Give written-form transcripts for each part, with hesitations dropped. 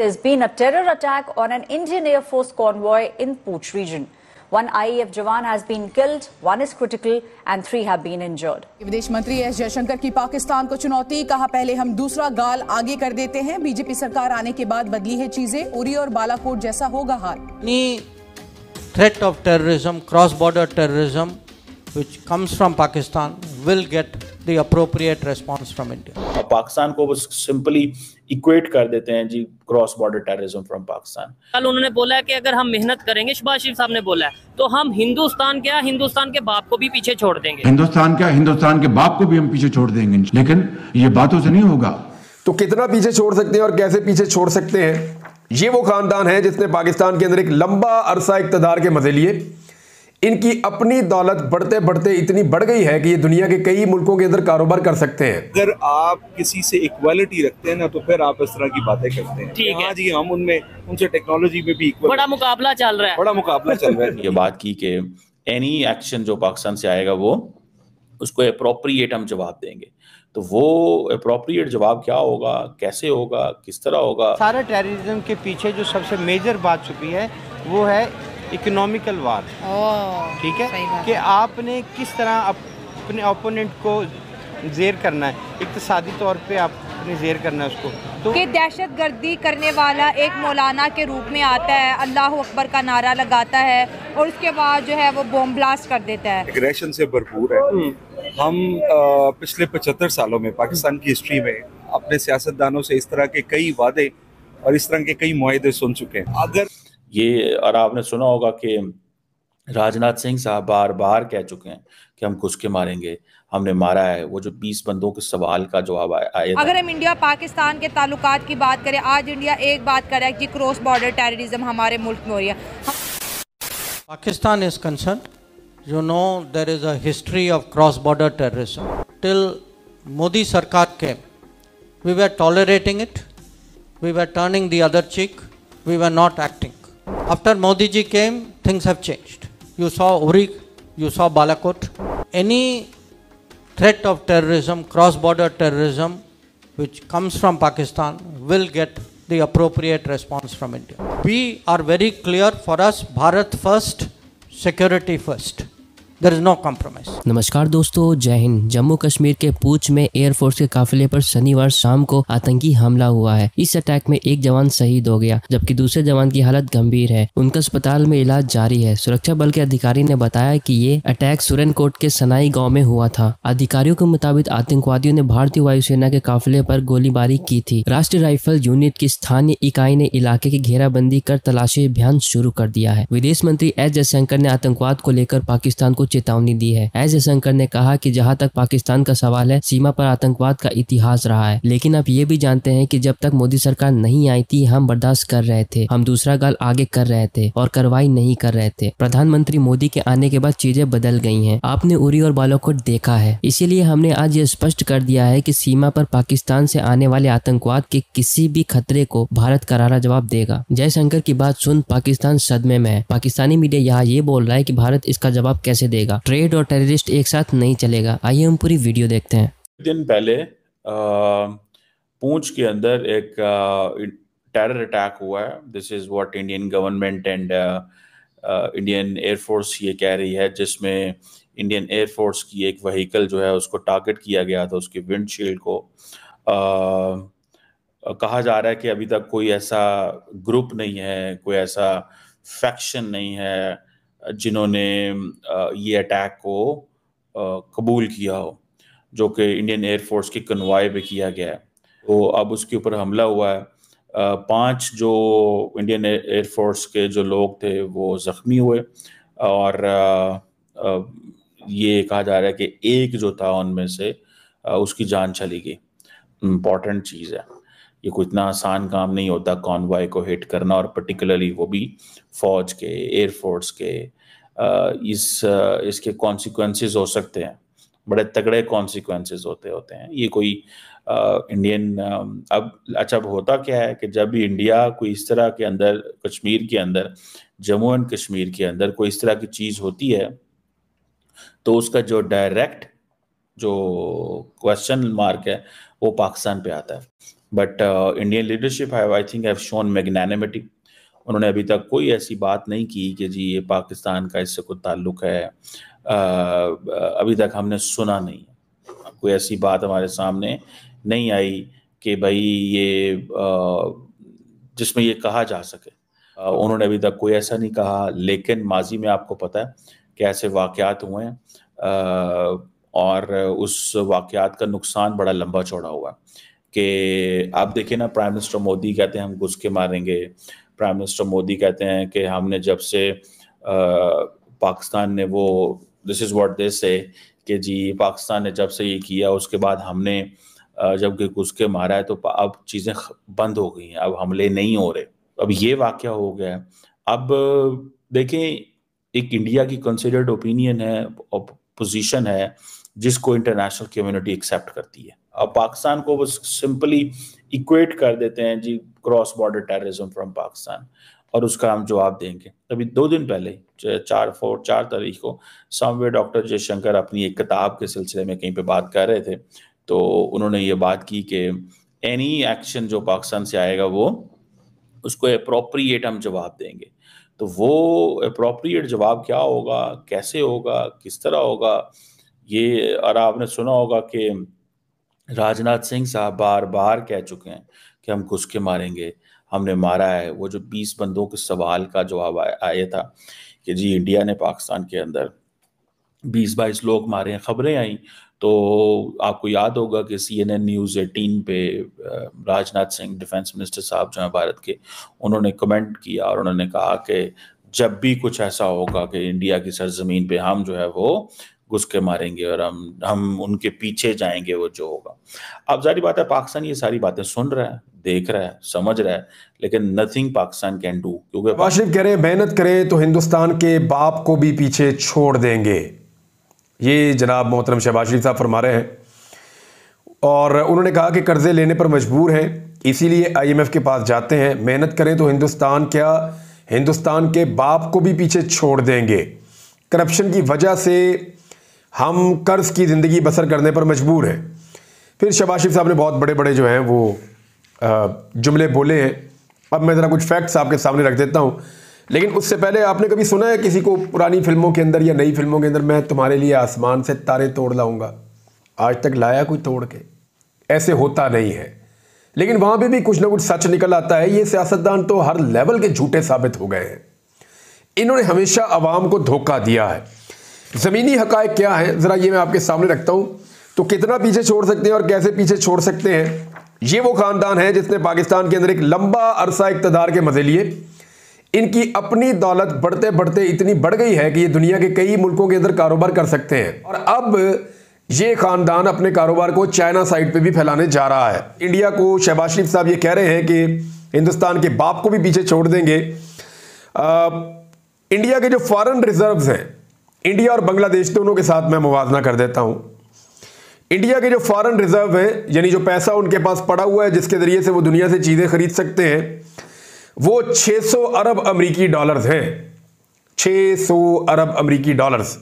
There's been a terror attack on an Indian Air Force convoy in Poonch region. One IAF jawan has been killed, one is critical and three have been injured. विदेश मंत्री S Jaishankar की पाकिस्तान को चुनौती, कहा पहले हम दूसरा गाल आगे कर देते हैं। बीजेपी सरकार आने के बाद बदली है चीजें, उरी और बालाकोट जैसा होगा हाल। Threat of terrorism, cross-border terrorism, which comes from Pakistan, will get the appropriate response from India. Pakistan को बस simply equate कर देते हैं जी cross-border terrorism from Pakistan. कल उन्होंने बोला है कि अगर हम मेहनत करेंगे, शहबाज शरीफ साहब ने बोला है, तो हम हिंदुस्तान क्या हिंदुस्तान के बाप को भी पीछे छोड़ देंगे। हिंदुस्तान क्या हिंदुस्तान के बाप को भी हम पीछे छोड़ देंगे, लेकिन ये बातों से नहीं होगा। तो कितना पीछे छोड़ सकते हैं और कैसे पीछे छोड़ सकते हैं? ये वो खानदान है जिसने पाकिस्तान के अंदर एक लंबा अरसा इक्तदार के मजे लिए। इनकी अपनी दौलत बढ़ते बढ़ते इतनी बढ़ गई है कि ये दुनिया के कई मुल्कों के अंदर कारोबार कर सकते हैं। अगर आप किसी से इक्वालिटी रखते हैं ना, तो फिर आप इस तरह की बातें करते हैं। ठीक है जी, हम उनसे टेक्नोलॉजी में भी बड़ा मुकाबला चल रहा है, बड़ा मुकाबला चल रहा है। ये बात की कि एनी एक्शन जो पाकिस्तान से आएगा वो उसको एप्रोप्रिएट हम जवाब देंगे। तो वो एप्रोप्रिएट जवाब क्या होगा, कैसे होगा, किस तरह होगा? सारा टेररिज्म के पीछे जो सबसे मेजर बात छुपी है वो है इकोनॉमिकल वार। ठीक है कि आपने किस तरह अपने ओपोनेंट को जेर करना है, इक्तिसादी तौर पे आपने जेर करना है उसको। तो कि दहशतगर्दी करने वाला एक मौलाना के रूप में आता है, अल्लाह अकबर का नारा लगाता है और उसके बाद जो है वो बॉम्ब ब्लास्ट कर देता है। एग्रेशन से भरपूर है। हम पिछले 75 सालों में पाकिस्तान की हिस्ट्री में अपने सियासतदानों से इस तरह के कई वादे और इस तरह के कई मुआहदे सुन चुके हैं। अगर ये, और आपने सुना होगा कि राजनाथ सिंह साहब बार बार कह चुके हैं कि हम घुसके मारेंगे, हमने मारा है। वो जो 20 बंदों के सवाल का जवाब आया। अगर हम इंडिया पाकिस्तान के ताल्लुकात की बात करें, आज इंडिया एक बात कर रहा है कि क्रॉस बॉर्डर टेररिज्म हमारे मुल्क में हो रही है। Pakistan is concern, you know there is a history of cross-border terrorism. Till Modi Sarkar came, we were tolerating it, we were turning the other cheek, we were not acting. After Modi ji came, things have changed. You saw Uri, you saw Balakot. Any threat of terrorism, cross-border terrorism, which comes from Pakistan will get the appropriate response from India. We are very clear for us, Bharat first, security first. There is no compromise. नमस्कार दोस्तों, जय हिंद। जम्मू कश्मीर के पूंछ में air force के काफिले पर शनिवार शाम को आतंकी हमला हुआ है। इस अटैक में एक जवान शहीद हो गया जबकि दूसरे जवान की हालत गंभीर है, उनका अस्पताल में इलाज जारी है। सुरक्षा बल के अधिकारी ने बताया कि ये अटैक सुरेनकोट के सनाई गाँव में हुआ था। अधिकारियों के मुताबिक आतंकवादियों ने भारतीय वायुसेना के काफिले पर गोलीबारी की थी। राष्ट्रीय राइफल यूनिट की स्थानीय इकाई ने इलाके की घेराबंदी कर तलाशी अभियान शुरू कर दिया है। विदेश मंत्री एस जयशंकर ने आतंकवाद को लेकर पाकिस्तान को चेतावनी दी है। एस जयशंकर ने कहा कि जहां तक पाकिस्तान का सवाल है, सीमा पर आतंकवाद का इतिहास रहा है, लेकिन आप ये भी जानते हैं कि जब तक मोदी सरकार नहीं आई थी हम बर्दाश्त कर रहे थे, हम दूसरा गाल आगे कर रहे थे और कार्रवाई नहीं कर रहे थे। प्रधानमंत्री मोदी के आने के बाद चीजें बदल गई हैं। आपने उरी और बालाकोट देखा है, इसीलिए हमने आज ये स्पष्ट कर दिया है कि सीमा पर पाकिस्तान से आने वाले आतंकवाद के किसी भी खतरे को भारत करारा जवाब देगा। जयशंकर की बात सुन पाकिस्तान सदमे में है। पाकिस्तानी मीडिया यहाँ ये बोल रहा है कि भारत इसका जवाब कैसे देगा, ट्रेड और टेररिस्ट एक साथ नहीं चलेगा। आइए हम पूरी वीडियो देखते हैं। दिन पहले पूंछ के अंदर एक टेरर अटैक हुआ है। This is what Indian government and Indian air force ये कह रही है, जिसमें इंडियन एयरफोर्स की एक व्हीकल जो है उसको टारगेट किया गया था, उसके विंडशील्ड को। कहा जा रहा है कि अभी तक कोई ऐसा ग्रुप नहीं है, कोई ऐसा फैक्शन नहीं है जिन्होंने ये अटैक को कबूल किया हो, जो कि इंडियन एयरफोर्स के कन्वाय पे किया गया है। तो अब उसके ऊपर हमला हुआ है। 5 जो इंडियन एयरफोर्स के जो लोग थे वो ज़ख्मी हुए और ये कहा जा रहा है कि एक जो था उनमें से उसकी जान चली गई। इम्पॉर्टेंट चीज़ है, ये कोई इतना आसान काम नहीं होता कॉन्वॉय को हिट करना, और पर्टिकुलरली वो भी फौज के, एयरफोर्स के। इसके कॉन्सिक्वेंसेस हो सकते हैं, बड़े तगड़े कॉन्सिक्वेंसेस होते हैं। ये कोई इंडियन अब अच्छा होता क्या है कि जब भी इंडिया कोई इस तरह के अंदर कश्मीर के अंदर, जम्मू एंड कश्मीर के अंदर कोई इस तरह की चीज़ होती है, तो उसका जो डायरेक्ट जो क्वेश्चन मार्क है वो पाकिस्तान पे आता है। But Indian leadership I think have shown magnanimity. उन्होंने अभी तक कोई ऐसी बात नहीं की कि जी ये पाकिस्तान का इससे कोई ताल्लुक है, अभी तक हमने सुना नहीं, कोई ऐसी बात हमारे सामने नहीं आई कि भाई ये जिसमें ये कहा जा सके। उन्होंने अभी तक कोई ऐसा नहीं कहा, लेकिन माजी में आपको पता है कि ऐसे वाक़यात हुए हैं और उस वाक़यात का नुकसान बड़ा लंबा चौड़ा हुआ कि आप देखें ना, प्राइम मिनिस्टर मोदी कहते हैं हम घुस के मारेंगे, प्राइम मिनिस्टर मोदी कहते हैं कि हमने जब से पाकिस्तान ने वो दिस इज़ व्हाट दे से कि जी पाकिस्तान ने जब से ये किया उसके बाद हमने जब घुस के मारा है तो अब चीज़ें बंद हो गई हैं, अब हमले नहीं हो रहे, अब ये वाक़या हो गया है। अब देखें एक इंडिया की कंसिडर्ड ओपिनियन है, पोजीशन है जिसको इंटरनेशनल कम्युनिटी एक्सेप्ट करती है। अब पाकिस्तान को वो सिंपली इक्वेट कर देते हैं जी cross border terrorism from Pakistan और उसका हम जवाब देंगे। अभी 2 दिन पहले 4 तारीख को समवेयर डॉक्टर जयशंकर अपनी एक किताब के सिलसिले में कहीं पे बात कर रहे थे तो उन्होंने ये बात की कि एनी एक्शन जो पाकिस्तान से आएगा वो उसको एप्रोप्रिएट हम जवाब देंगे। तो वो एप्रोप्रिएट जवाब क्या होगा, कैसे होगा, किस तरह होगा ये, और आपने सुना होगा कि राजनाथ सिंह साहब बार बार कह चुके हैं कि हम घुस के मारेंगे, हमने मारा है। वो जो 20 बंदों के सवाल का जवाब आया था कि जी इंडिया ने पाकिस्तान के अंदर 20-22 लोग मारे हैं, खबरें आई तो आपको याद होगा कि CNN न्यूज़ 18 पे राजनाथ सिंह डिफेंस मिनिस्टर साहब जो हैं भारत के, उन्होंने कमेंट किया और उन्होंने कहा कि जब भी कुछ ऐसा होगा कि इंडिया की सरजमीन पे हम जो है वो घुस के मारेंगे और हम उनके पीछे जाएंगे वो जो होगा। अब जाहिर बात है पाकिस्तान ये सारी बातें सुन रहा है, देख रहा है, समझ रहा है, लेकिन नथिंग पाकिस्तान कैन डू, क्योंकि शहबाज शरीफ कह रहे हैं मेहनत करे तो हिंदुस्तान के बाप को भी पीछे छोड़ देंगे। ये जनाब मोहतरम शहबाज शरीफ साहब फरमा रहे हैं और उन्होंने कहा कि कर्जे लेने पर मजबूर हैं इसीलिए IMF के पास जाते हैं, मेहनत करें तो हिंदुस्तान के बाप को भी पीछे छोड़ देंगे। करप्शन की वजह से हम कर्ज की ज़िंदगी बसर करने पर मजबूर हैं। फिर शहबाज शरीफ साहब ने बहुत बड़े बड़े जो हैं वो जुमले बोले हैं। अब मैं ज़रा कुछ फैक्ट्स आपके सामने रख देता हूँ, लेकिन उससे पहले आपने कभी सुना है किसी को पुरानी फिल्मों के अंदर या नई फिल्मों के अंदर मैं तुम्हारे लिए आसमान से तारे तोड़ लाऊंगा? आज तक लाया कोई तोड़ के? ऐसे होता नहीं है, लेकिन वहाँ पे भी कुछ ना कुछ सच निकल आता है। ये सियासतदान तो हर लेवल के झूठे साबित हो गए हैं। इन्होंने हमेशा आवाम को धोखा दिया है। ज़मीनी हकायक क्या है ज़रा ये मैं आपके सामने रखता हूँ, तो कितना पीछे छोड़ सकते हैं और कैसे पीछे छोड़ सकते हैं। ये वो ख़ानदान है जिसने पाकिस्तान के अंदर एक लंबा अरसा इक़्तिदार के मज़े लिए। इनकी अपनी दौलत बढ़ते बढ़ते इतनी बढ़ गई है कि ये दुनिया के कई मुल्कों के अंदर कारोबार कर सकते हैं और अब ये ख़ानदान अपने कारोबार को चाइना साइड पे भी फैलाने जा रहा है। इंडिया को शहबाज शरीफ साहब ये कह रहे हैं कि हिंदुस्तान के बाप को भी पीछे छोड़ देंगे। इंडिया के जो फॉरेन रिजर्व्स हैं, इंडिया और बांग्लादेश दोनों के साथ मैं मुवाजना कर देता हूँ। इंडिया के जो फॉरेन रिजर्व हैं यानी जो पैसा उनके पास पड़ा हुआ है जिसके ज़रिए से वो दुनिया से चीज़ें खरीद सकते हैं, वो 600 अरब अमेरिकी डॉलर्स हैं, 600 अरब अमेरिकी डॉलर्स,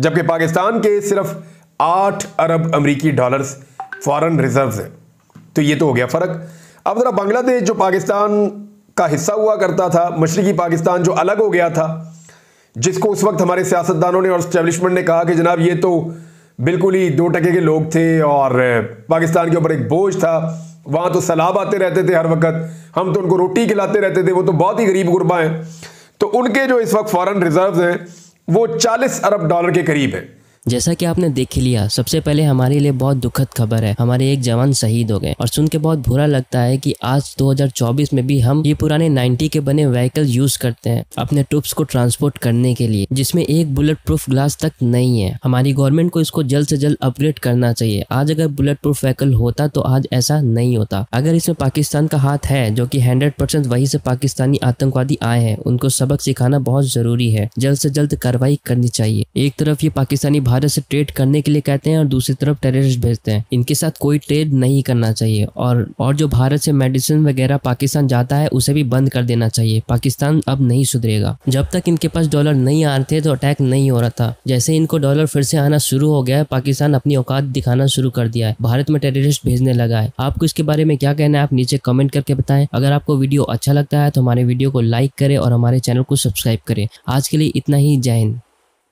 जबकि पाकिस्तान के सिर्फ 8 अरब अमेरिकी डॉलर्स फॉरेन रिजर्व्स हैं। तो ये तो हो गया फ़र्क। अब ज़रा बांग्लादेश जो पाकिस्तान का हिस्सा हुआ करता था, मशरक़ी पाकिस्तान जो अलग हो गया था, जिसको उस वक्त हमारे सियासतदानों ने और स्टैब्लिशमेंट ने कहा कि जनाब ये तो बिल्कुल ही 2 टके के लोग थे और पाकिस्तान के ऊपर एक बोझ था, वहाँ तो सैलाब आते रहते थे हर वक्त, हम तो उनको रोटी खिलाते रहते थे, वो तो बहुत ही गरीब गुरबा हैं। तो उनके जो इस वक्त फॉरेन रिजर्व्स हैं वो 40 अरब डॉलर के करीब है। जैसा कि आपने देख लिया, सबसे पहले हमारे लिए बहुत दुखद खबर है, हमारे एक जवान शहीद हो गए और सुन के बहुत बुरा लगता है कि आज 2024 में भी हम ये पुराने 90 के बने व्हीकल यूज करते हैं अपने ट्रूप्स को ट्रांसपोर्ट करने के लिए, जिसमें एक बुलेट प्रूफ ग्लास तक नहीं है। हमारी गवर्नमेंट को इसको जल्द से जल्द अपग्रेड करना चाहिए। आज अगर बुलेट प्रूफ व्हीकल होता तो आज ऐसा नहीं होता। अगर इसमें पाकिस्तान का हाथ है, जो की 100% वही से पाकिस्तानी आतंकवादी आए हैं, उनको सबक सिखाना बहुत जरूरी है, जल्द से जल्द कार्रवाई करनी चाहिए। एक तरफ ये पाकिस्तानी भारत से ट्रेड करने के लिए कहते हैं और दूसरी तरफ टेररिस्ट भेजते हैं। इनके साथ कोई ट्रेड नहीं करना चाहिए और जो भारत से मेडिसिन वगैरह पाकिस्तान जाता है उसे भी बंद कर देना चाहिए। पाकिस्तान अब नहीं सुधरेगा। जब तक इनके पास डॉलर नहीं आ रहे थे तो अटैक नहीं हो रहा था। जैसे इनको डॉलर फिर से आना शुरू हो गया है, पाकिस्तान अपनी औकात दिखाना शुरू कर दिया है, भारत में टेररिस्ट भेजने लगा है। आपको इसके बारे में क्या कहना है आप नीचे कमेंट करके बताएं। अगर आपको वीडियो अच्छा लगता है तो हमारे वीडियो को लाइक करें और हमारे चैनल को सब्सक्राइब करें। आज के लिए इतना ही, जय हिंद।